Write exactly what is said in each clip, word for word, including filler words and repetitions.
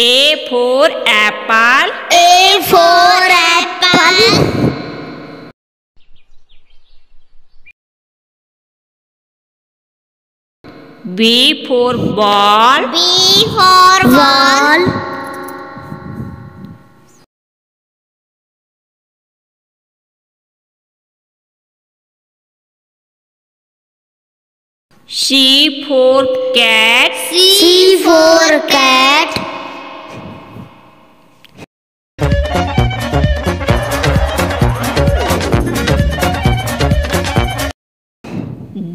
A for apple. A for apple. B for ball. B for ball. C for cat. C for cat.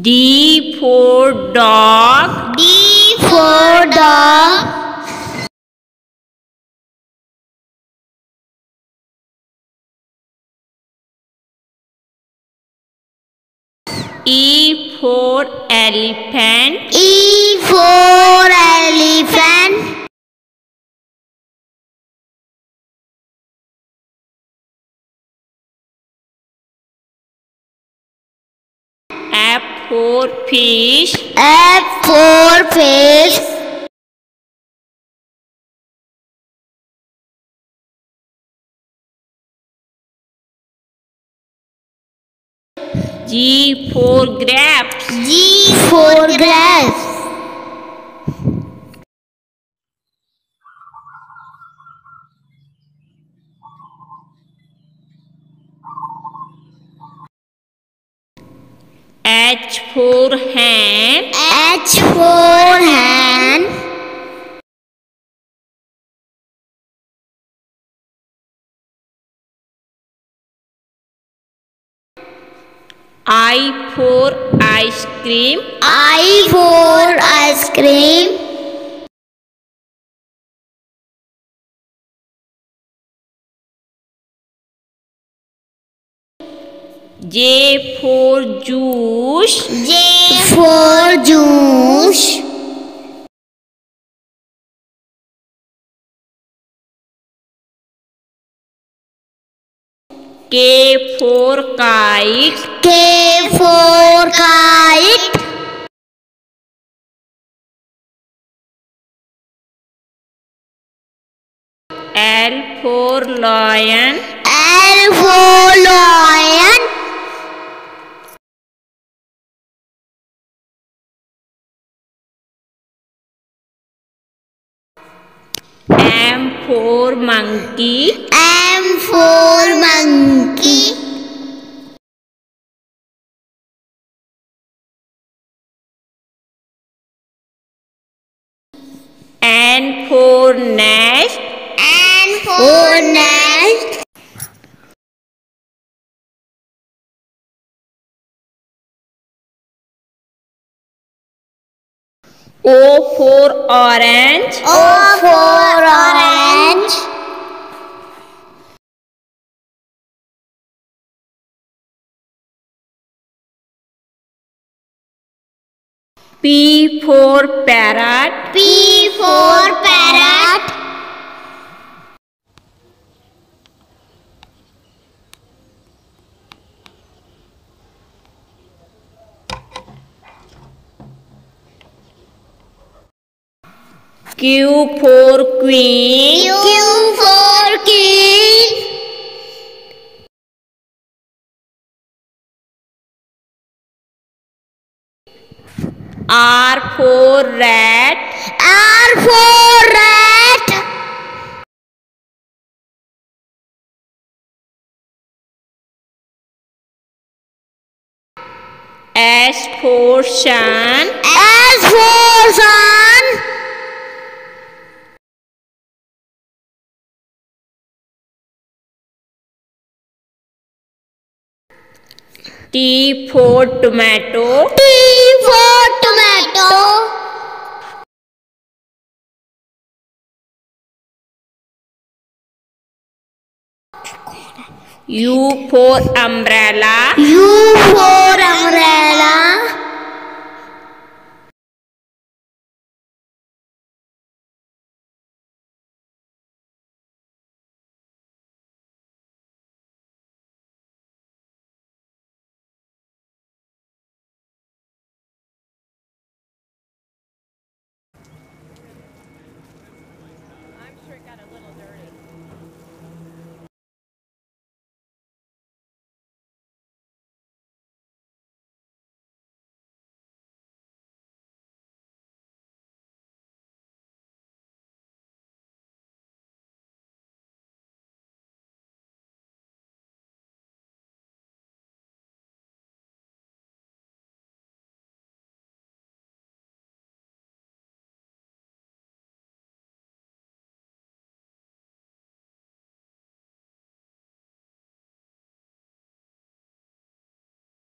D for dog. D for dog. E for elephant. E for elephant. F for fish. F for fish. G for grapes. G for grapes. H for hand. H for hand. I for ice cream. I for ice cream. J for juice. J for juice. K for kite. K for kite. L for lion. L for lion. M for monkey. M for monkey. N for nest. N for nest. O for orange. O for orange. P for parrot. P for parrot. Q for queen. Q, Q for queen. R for rat. R for rat. S for sun. S for sun. T for tomato. T for tomato. U for umbrella. U for umbrella.